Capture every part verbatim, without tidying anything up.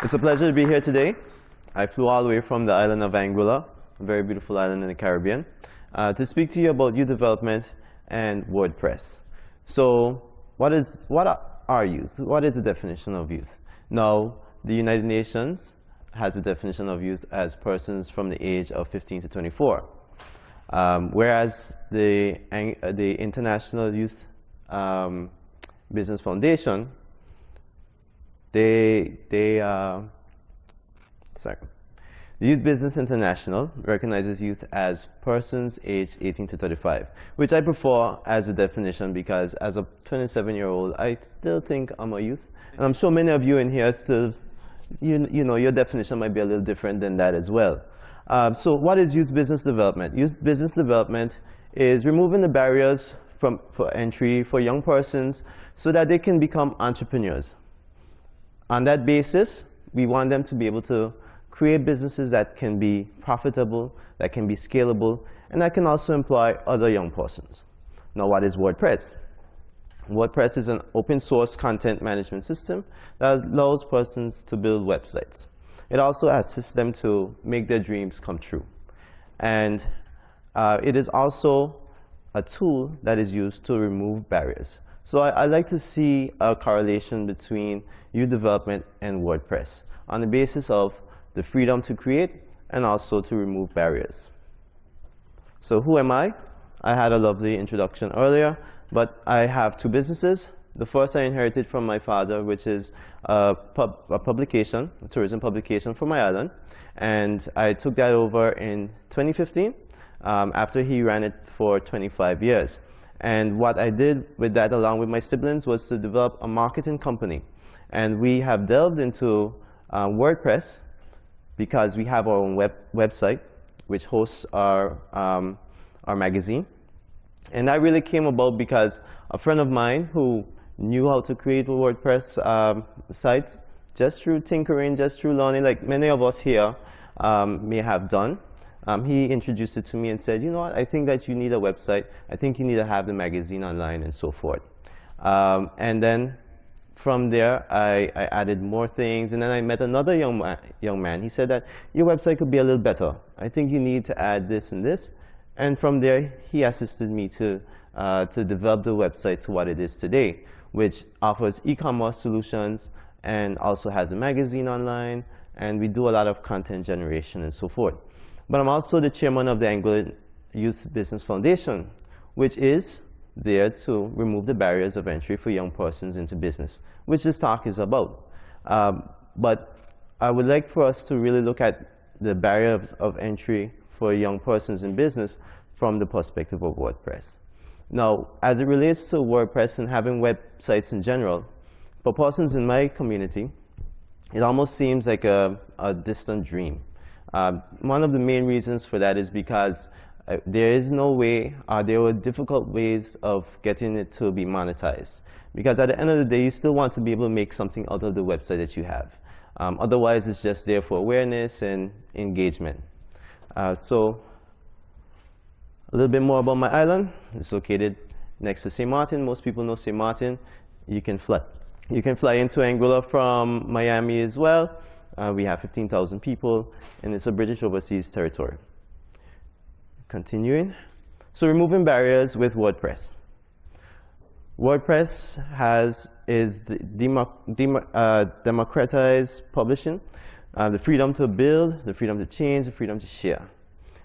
It's a pleasure to be here today. I flew all the way from the island of Anguilla, a very beautiful island in the Caribbean, uh, to speak to you about youth development and WordPress. So what is, what are youth? What is the definition of youth? Now, the United Nations has a definition of youth as persons from the age of fifteen to twenty-four, um, whereas the, the International Youth um, Business Foundation, they, they uh, sorry. The Youth Business International recognizes youth as persons aged eighteen to thirty-five, which I prefer as a definition because as a twenty-seven-year-old, I still think I'm a youth. And I'm sure many of you in here still, you, you know, your definition might be a little different than that as well. Uh, so what is youth business development? Youth business development is removing the barriers from, for entry for young persons so that they can become entrepreneurs. On that basis, we want them to be able to create businesses that can be profitable, that can be scalable, and that can also employ other young persons. Now, what is WordPress? WordPress is an open source content management system that allows persons to build websites. It also assists them to make their dreams come true. And uh, it is also a tool that is used to remove barriers. So I, I like to see a correlation between youth development and WordPress on the basis of the freedom to create and also to remove barriers. So who am I? I had a lovely introduction earlier, but I have two businesses. The first I inherited from my father, which is a, pub, a publication, a tourism publication for my island. And I took that over in twenty fifteen um, after he ran it for twenty-five years. And what I did with that, along with my siblings, was to develop a marketing company. And we have delved into uh, WordPress, because we have our own web website, which hosts our, um, our magazine. And that really came about because a friend of mine who knew how to create WordPress um, sites, just through tinkering, just through learning, like many of us here um, may have done, um, he introduced it to me and said, you know what, I think that you need a website. I think you need to have the magazine online and so forth. Um, and then from there, I, I added more things, and then I met another young man, young man. He said that your website could be a little better. I think you need to add this and this. And from there, he assisted me to, uh, to develop the website to what it is today, which offers e-commerce solutions and also has a magazine online, and we do a lot of content generation and so forth. But I'm also the chairman of the Angolan Youth Business Foundation, which is there to remove the barriers of entry for young persons into business, which this talk is about. Um, but I would like for us to really look at the barriers of entry for young persons in business from the perspective of WordPress. Now, as it relates to WordPress and having websites in general, for persons in my community, it almost seems like a, a distant dream. Um, one of the main reasons for that is because there is no way, uh, there were difficult ways of getting it to be monetized. Because at the end of the day, you still want to be able to make something out of the website that you have. Um, otherwise, it's just there for awareness and engagement. Uh, so a little bit more about my island. It's located next to Saint Martin. Most people know Saint Martin. You can fly, you can fly into Anguilla from Miami as well. Uh, we have fifteen thousand people, and it's a British overseas territory. Continuing. So removing barriers with WordPress. WordPress has, is the demo, demo, uh, democratized publishing, uh, the freedom to build, the freedom to change, the freedom to share.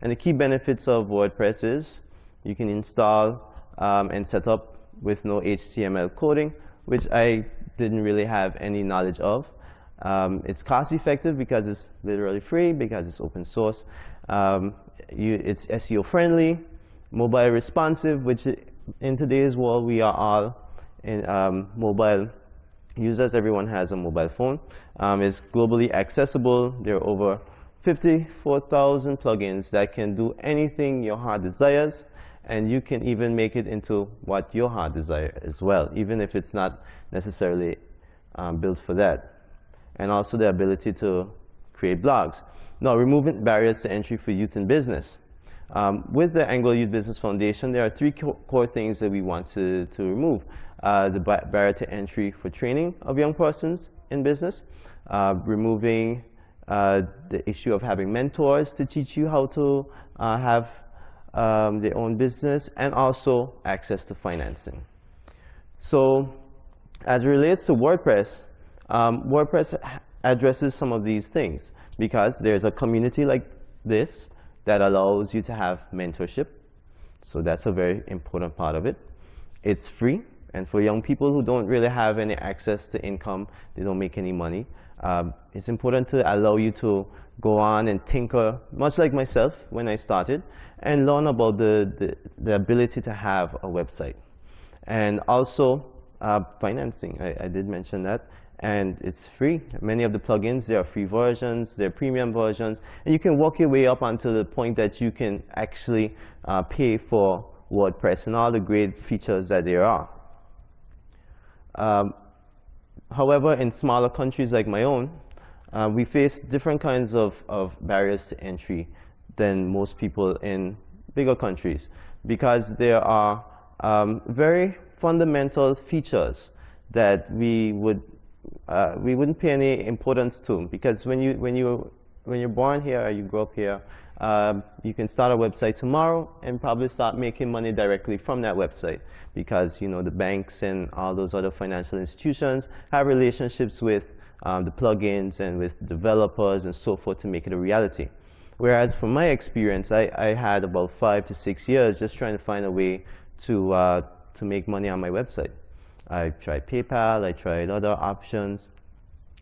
And the key benefits of WordPress is you can install um, and set up with no H T M L coding, which I didn't really have any knowledge of. Um, it's cost effective because it's literally free, because it's open source. Um, you, it's S E O friendly, mobile responsive, which in today's world we are all in, um, mobile users. Everyone has a mobile phone. Um, it's globally accessible. There are over fifty-four thousand plugins that can do anything your heart desires, and you can even make it into what your heart desires as well, even if it's not necessarily um, built for that. And also the ability to create blogs. Now, removing barriers to entry for youth in business. Um, with the Angolan Youth Business Foundation, there are three co core things that we want to, to remove. Uh, the bar barrier to entry for training of young persons in business, uh, removing uh, the issue of having mentors to teach you how to uh, have um, their own business, and also access to financing. So as it relates to WordPress, um, WordPress addresses some of these things, because there's a community like this that allows you to have mentorship. So that's a very important part of it. It's free, and for young people who don't really have any access to income, they don't make any money, um, it's important to allow you to go on and tinker, much like myself when I started, and learn about the, the, the ability to have a website. And also uh, financing, I, I did mention that. And it's free. Many of the plugins, there are free versions, there are premium versions, and you can work your way up until the point that you can actually uh, pay for WordPress and all the great features that there are. Um, however, in smaller countries like my own, uh, we face different kinds of, of barriers to entry than most people in bigger countries, because there are um, very fundamental features that we would Uh, we wouldn't pay any importance to, because when you when you when you're born here or you grow up here, uh, you can start a website tomorrow and probably start making money directly from that website, because you know the banks and all those other financial institutions have relationships with um, the plugins and with developers and so forth to make it a reality. Whereas from my experience, I, I had about five to six years just trying to find a way to uh, to make money on my website. I tried PayPal, I tried other options,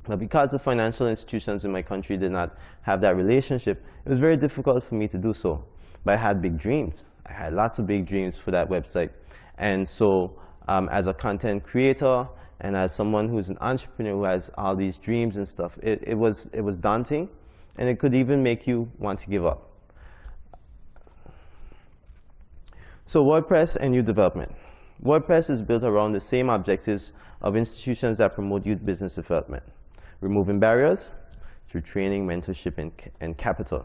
but because the financial institutions in my country did not have that relationship, it was very difficult for me to do so. But I had big dreams. I had lots of big dreams for that website. And so um, as a content creator and as someone who's an entrepreneur who has all these dreams and stuff, it, it, was, it was daunting, and it could even make you want to give up. So WordPress and youth development. WordPress is built around the same objectives of institutions that promote youth business development: removing barriers through training, mentorship, and, and capital.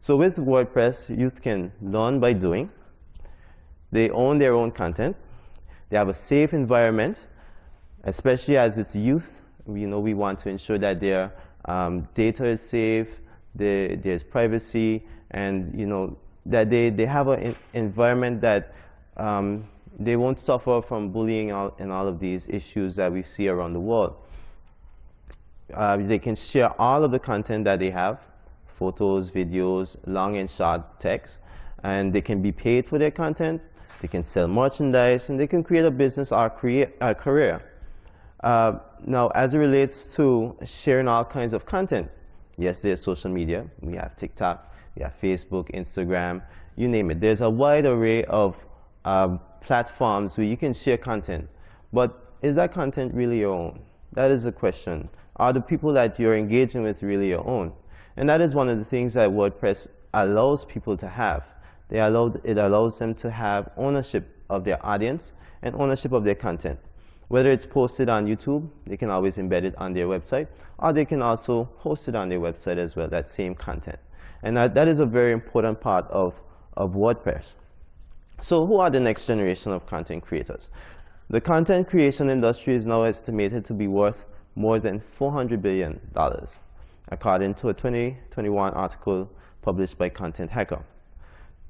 So with WordPress, youth can learn by doing. They own their own content. They have a safe environment, especially as it's youth. You know, we want to ensure that their um, data is safe, their, there's privacy, and you know that they, they have an environment that um, they won't suffer from bullying and all of these issues that we see around the world. Uh, they can share all of the content that they have, photos, videos, long and short text, and they can be paid for their content, they can sell merchandise, and they can create a business or a career. Uh, now, as it relates to sharing all kinds of content, yes, there's social media. We have TikTok, we have Facebook, Instagram, you name it. There's a wide array of uh, platforms where you can share content, but is that content really your own? That is the question. Are the people that you're engaging with really your own? And that is one of the things that WordPress allows people to have. They allowed, it allows them to have ownership of their audience and ownership of their content. Whether it's posted on YouTube, they can always embed it on their website, or they can also host it on their website as well, that same content. And that, that is a very important part of, of WordPress. So who are the next generation of content creators? The content creation industry is now estimated to be worth more than four hundred billion dollars, according to a twenty twenty-one article published by Content Hacker.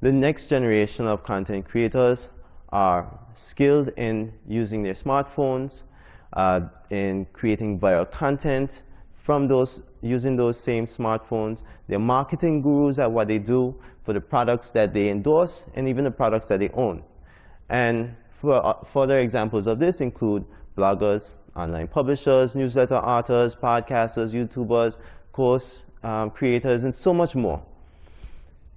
The next generation of content creators are skilled in using their smartphones, uh, in creating viral content from those, using those same smartphones. They're marketing gurus at what they do for the products that they endorse and even the products that they own. And for, uh, further examples of this include bloggers, online publishers, newsletter authors, podcasters, YouTubers, course um, creators, and so much more.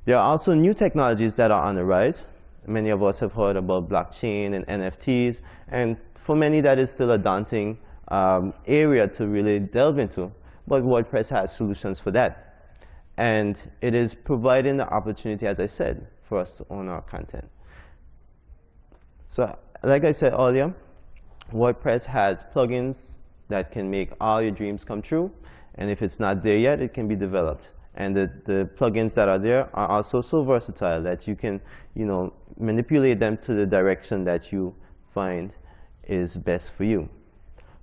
There are also new technologies that are on the rise. Many of us have heard about blockchain and N F Ts, and for many that is still a daunting Um, area to really delve into, but WordPress has solutions for that. And it is providing the opportunity, as I said, for us to own our content. So like I said earlier, WordPress has plugins that can make all your dreams come true, and if it's not there yet, it can be developed. And the, the plugins that are there are also so versatile that you can, you know, manipulate them to the direction that you find is best for you.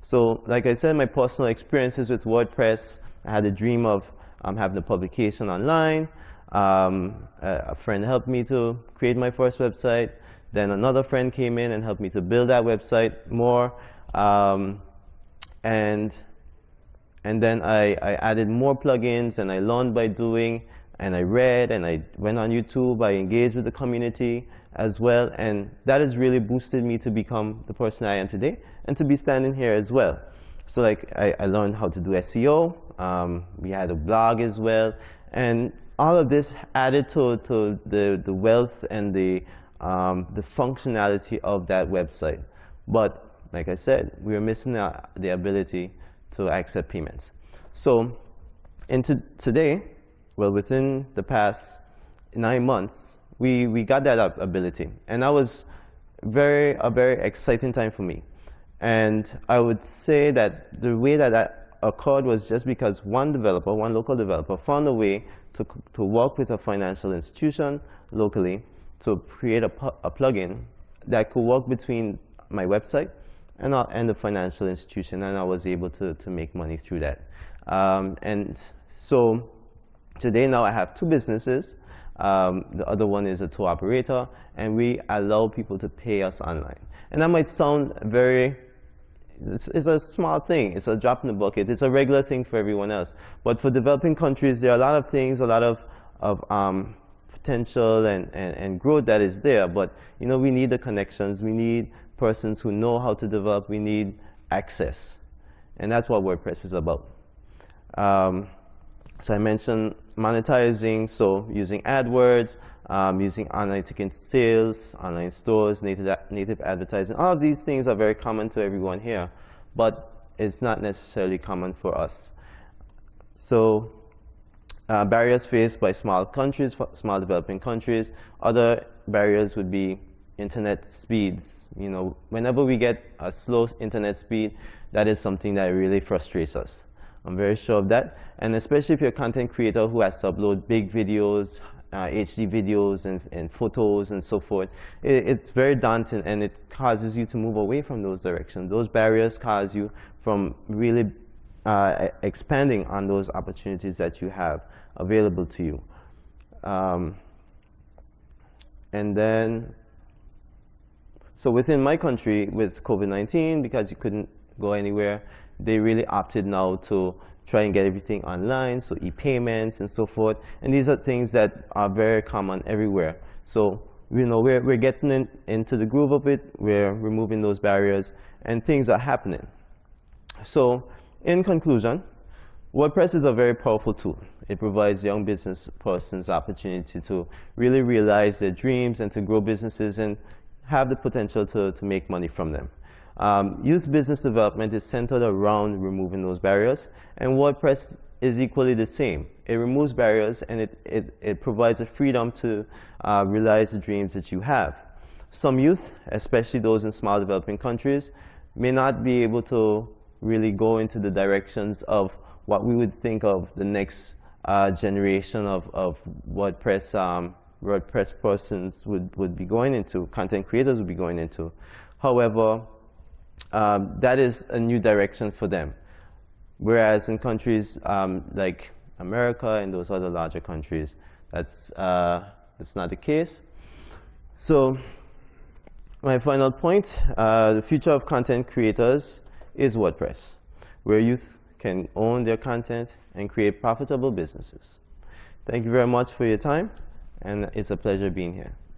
So like I said, my personal experiences with WordPress, I had a dream of um, having a publication online. Um, a friend helped me to create my first website. Then another friend came in and helped me to build that website more. Um, and, and then I, I added more plugins, and I learned by doing, and I read, and I went on YouTube. I engaged with the community as well. And that has really boosted me to become the person I am today and to be standing here as well. So like I, I learned how to do S E O. Um, we had a blog as well. And all of this added to, to the, the wealth and the Um, the functionality of that website. But like I said, we were missing the, the ability to accept payments. So into today, well, within the past nine months, we, we got that ability. And that was very, a very exciting time for me. And I would say that the way that that occurred was just because one developer, one local developer, found a way to, to work with a financial institution locally to create a, a plugin that could work between my website and, uh, and the financial institution, and I was able to, to make money through that. Um, and so today now I have two businesses. Um, the other one is a tour operator, and we allow people to pay us online. And that might sound very, it's, it's a small thing, it's a drop in the bucket, it's a regular thing for everyone else. But for developing countries, there are a lot of things, a lot of, of um, potential and, and, and growth that is there, but you know, we need the connections, we need persons who know how to develop, we need access. And that's what WordPress is about. Um, so I mentioned monetizing, so using AdWords, um, using online ticket sales, online stores, native, native advertising. All of these things are very common to everyone here, but it's not necessarily common for us. So Uh, barriers faced by small countries, small developing countries. Other barriers would be internet speeds. You know, whenever we get a slow internet speed, that is something that really frustrates us. I'm very sure of that. And especially if you're a content creator who has to upload big videos, uh, H D videos, and, and photos, and so forth, it, it's very daunting, and it causes you to move away from those directions. Those barriers cause you from really uh, expanding on those opportunities that you have available to you. Um, and then, so within my country, with COVID nineteen, because you couldn't go anywhere, they really opted now to try and get everything online, so e-payments and so forth. And these are things that are very common everywhere. So, you know, we're, we're getting in, into the groove of it, we're removing those barriers, and things are happening. So, in conclusion, WordPress is a very powerful tool. It provides young business persons opportunity to really realize their dreams and to grow businesses and have the potential to, to make money from them. Um, youth business development is centered around removing those barriers, and WordPress is equally the same. It removes barriers, and it, it, it provides a freedom to uh, realize the dreams that you have. Some youth, especially those in small developing countries, may not be able to really go into the directions of what we would think of the next uh, generation of, of WordPress, um, WordPress persons would, would be going into, content creators would be going into. However, um, that is a new direction for them. Whereas in countries um, like America and those other larger countries, that's, uh, that's not the case. So my final point, uh, the future of content creators is WordPress, where youth can own their content and create profitable businesses. Thank you very much for your time, and it's a pleasure being here.